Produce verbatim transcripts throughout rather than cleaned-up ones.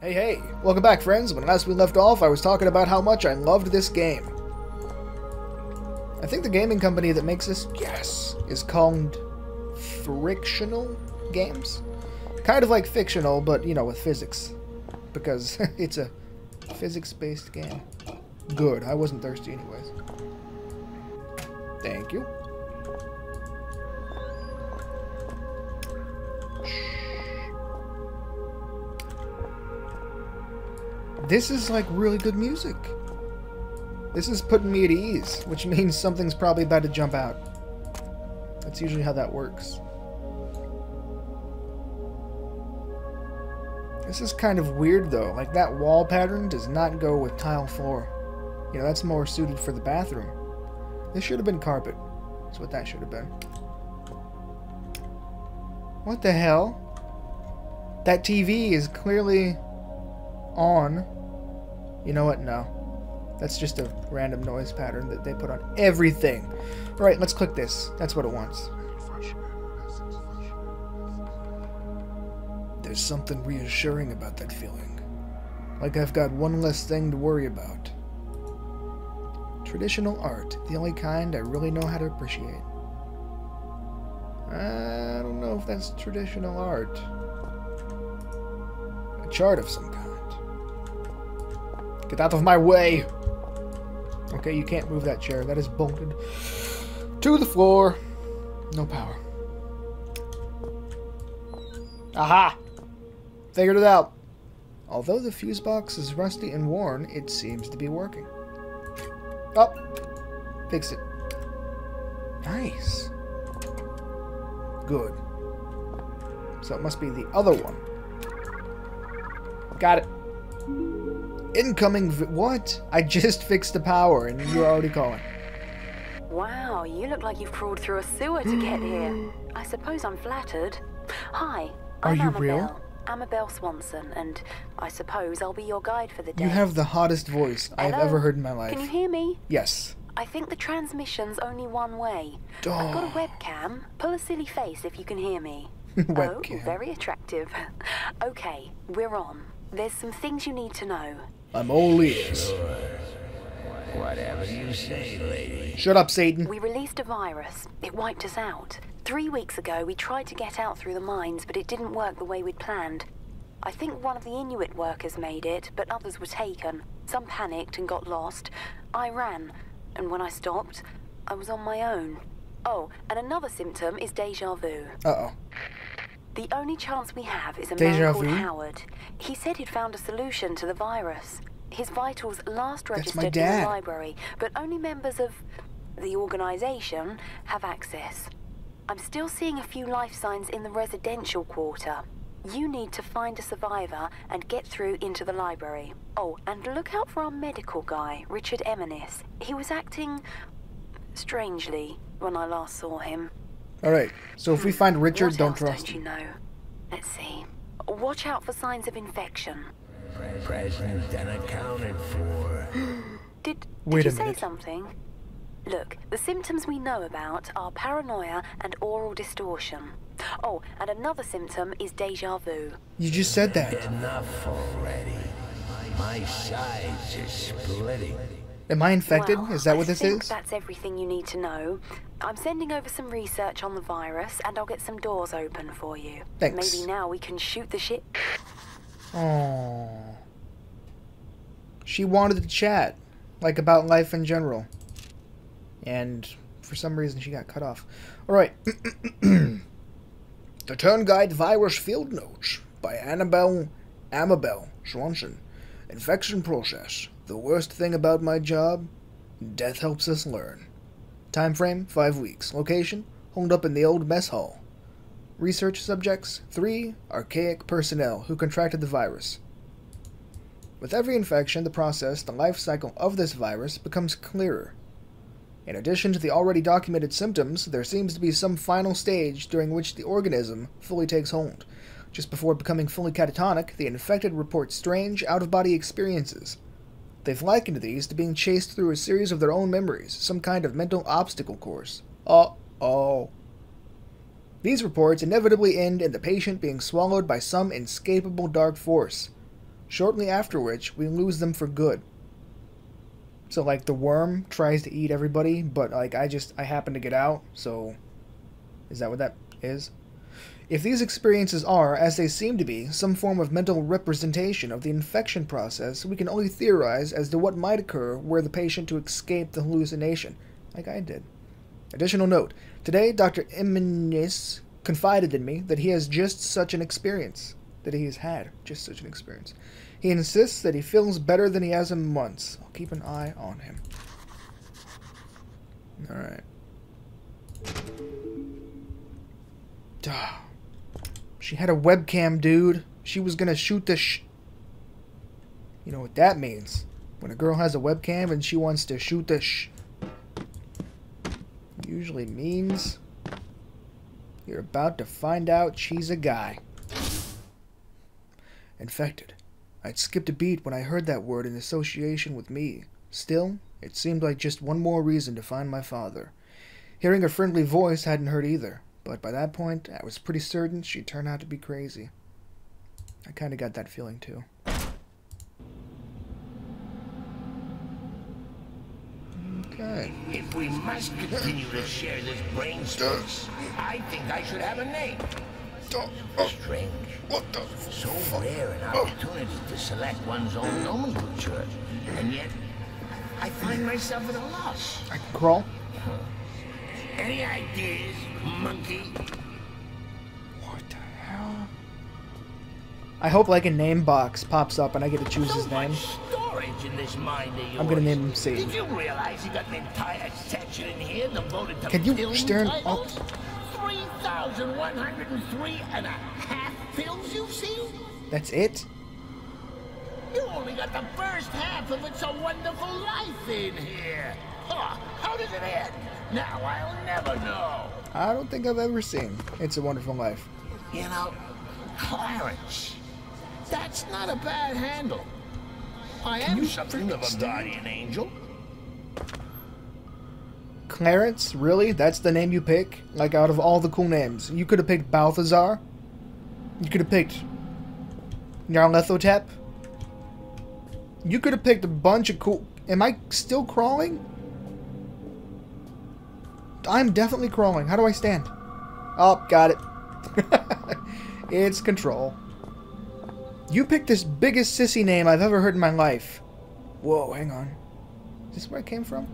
Hey, hey! Welcome back, friends. When last we left off, I was talking about how much I loved this game. I think the gaming company that makes this, yes, is called Frictional Games. Kind of like fictional, but, you know, with physics. Because it's a physics-based game. Good. I wasn't thirsty anyways. Thank you. This is, like, really good music. This is putting me at ease, which means something's probably about to jump out. That's usually how that works. This is kind of weird, though. Like, that wall pattern does not go with tile floor. You know, that's more suited for the bathroom. This should have been carpet. That's what that should have been. What the hell? That T V is clearly on. You know what? No. That's just a random noise pattern that they put on everything. Right, let's click this. That's what it wants. There's something reassuring about that feeling. Like I've got one less thing to worry about. Traditional art. The only kind I really know how to appreciate. I don't know if that's traditional art. A chart of some kind. Get out of my way! Okay, you can't move that chair. That is bolted to the floor. No power. Aha! Figured it out. Although the fuse box is rusty and worn, it seems to be working. Oh! Fixed it. Nice. Good. So it must be the other one. Got it. Incoming vi- what? I just fixed the power and you're already calling. Wow, you look like you've crawled through a sewer to get here. I suppose I'm flattered. Hi, Are I'm you Amabel, real? Amabel Swanson, and I suppose I'll be your guide for the day. You have the hottest voice I've ever heard in my life. Can you hear me? Yes. I think the transmission's only one way. Oh. I've got a webcam. Pull a silly face if you can hear me. Webcam. Oh, very attractive. Okay, we're on. There's some things you need to know. I'm all ears. Sure. Whatever you say, lady. Shut up, Satan. We released a virus. It wiped us out. Three weeks ago, we tried to get out through the mines, but it didn't work the way we'd planned. I think one of the Inuit workers made it, but others were taken. Some panicked and got lost. I ran, and when I stopped, I was on my own. Oh, and another symptom is deja vu. Uh-oh. The only chance we have is a man called Howard. He said he'd found a solution to the virus. His vitals last registered in the library, but only members of the organization have access. I'm still seeing a few life signs in the residential quarter. You need to find a survivor and get through into the library. Oh, and look out for our medical guy, Richard Eminis. He was acting strangely when I last saw him. All right. So if we find Richard, what don't else trust don't you him. Know? Let's see. Watch out for signs of infection. President unaccounted for. Did, did you say something? Look, the symptoms we know about are paranoia and oral distortion. Oh, and another symptom is deja vu. You just said that. Enough already. My sides are splitting. Am I infected? Well, is that what I this think is? That's everything you need to know. I'm sending over some research on the virus, and I'll get some doors open for you. Thanks. Maybe now we can shoot the shit. Oh. She wanted to chat, like about life in general, and for some reason she got cut off. All right. The Turn Guide Virus Field Notes by Annabelle Amabel Swanson. Infection process. The worst thing about my job? Death helps us learn. Time frame, five weeks. Location, holed up in the old mess hall. Research subjects, three archaic personnel who contracted the virus. With every infection, the process, the life cycle of this virus becomes clearer. In addition to the already documented symptoms, there seems to be some final stage during which the organism fully takes hold. Just before becoming fully catatonic, the infected report strange, out-of-body experiences. They've likened these to being chased through a series of their own memories, some kind of mental obstacle course. Uh-oh. These reports inevitably end in the patient being swallowed by some inescapable dark force. shortly after which we lose them for good. So, like, the worm tries to eat everybody, but, like, I just, I happen to get out, so... Is that what that is? If these experiences are, as they seem to be, some form of mental representation of the infection process, we can only theorize as to what might occur were the patient to escape the hallucination, like I did. Additional note. Today, Doctor Eminis confided in me that he has just such an experience. That he has had just such an experience. He insists that he feels better than he has in months. I'll keep an eye on him. Alright. Duh. She had a webcam, dude. She was gonna shoot the sh... You know what that means. When a girl has a webcam and she wants to shoot the sh... Usually means... You're about to find out she's a guy. Infected. I'd skipped a beat when I heard that word in association with me. Still, it seemed like just one more reason to find my father. Hearing a friendly voice hadn't hurt either, but by that point, I was pretty certain she'd turn out to be crazy. I kinda got that feeling too. Okay. If we must continue to share this brain space, I think I should have a name. Strange. What the? So rare an opportunity to select one's own nomenclature, and yet I find myself at a loss. I can crawl. Huh. Any ideas, monkey? What the hell? I hope like a name box pops up and I get to choose so his name. Storage in this mind of yours. I'm gonna name him Satan. Did you realize you got an entire section in here devoted to? Can you stern up? three thousand one hundred three and a half films you've seen? That's it? You only got the first half of It's a Wonderful Life in here. Huh, how does it end? Now I'll never know. I don't think I've ever seen It's a Wonderful Life. You know, Clarence, that's not a bad handle. I Can am something of a guardian angel. Clarence? Really? That's the name you pick? Like, out of all the cool names. You could have picked Balthazar. You could have picked Nyarlathotep. You could have picked a bunch of cool... Am I still crawling? I'm definitely crawling. How do I stand? Oh, got it. It's control. You picked this biggest sissy name I've ever heard in my life. Whoa, hang on. Is this where I came from?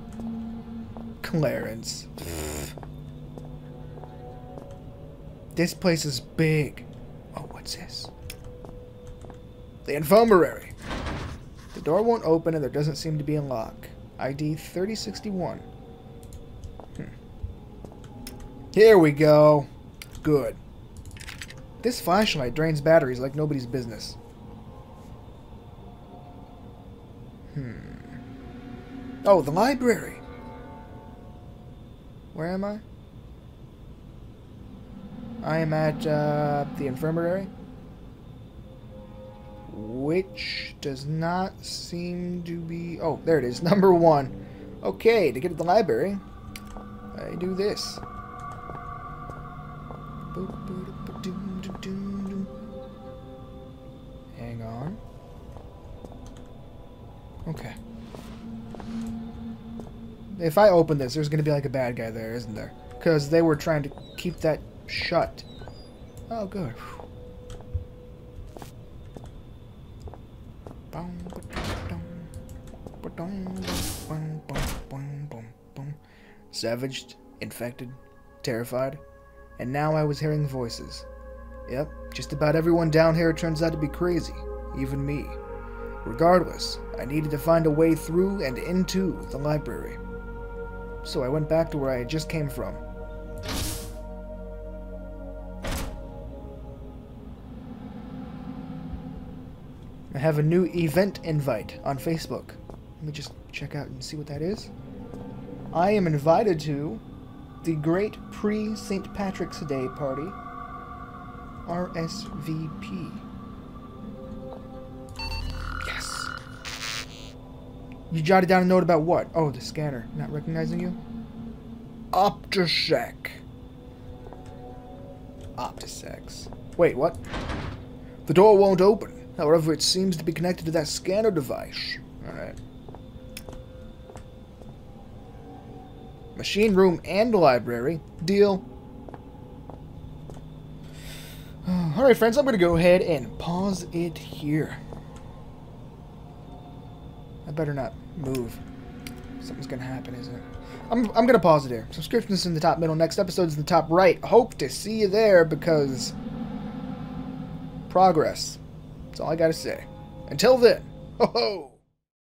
Clarence. Pfft. This place is big. Oh, what's this? The infirmary. The door won't open and there doesn't seem to be a lock. I D thirty sixty-one. Hmm. Here we go. Good. This flashlight drains batteries like nobody's business. Hmm. Oh, the library. Where am I? I am at uh, the infirmary, which does not seem to be... Oh, there it is. Number one. Okay, to get to the library, I do this. Hang on. Okay. If I open this, there's going to be like a bad guy there, isn't there? Because they were trying to keep that shut. Oh, good. Savaged, infected, terrified, and now I was hearing voices. Yep, just about everyone down here turns out to be crazy, even me. Regardless, I needed to find a way through and into the library. So I went back to where I just came from. I have a new event invite on Facebook. Let me just check out and see what that is. I am invited to the Great Pre-Saint Patrick's Day Party. R S V P. Yes! You jotted down a note about what? Oh, the scanner. Not recognizing you? Optisec. Optisecs. Wait, what? The door won't open. However, it seems to be connected to that scanner device. Alright. Machine room and library. Deal. Alright, friends, I'm going to go ahead and pause it here. I better not move. Something's going to happen, isn't it? I'm, I'm going to pause it there. Subscription is in the top middle. Next episode is in the top right. Hope to see you there because... progress. That's all I got to say. Until then, ho-ho!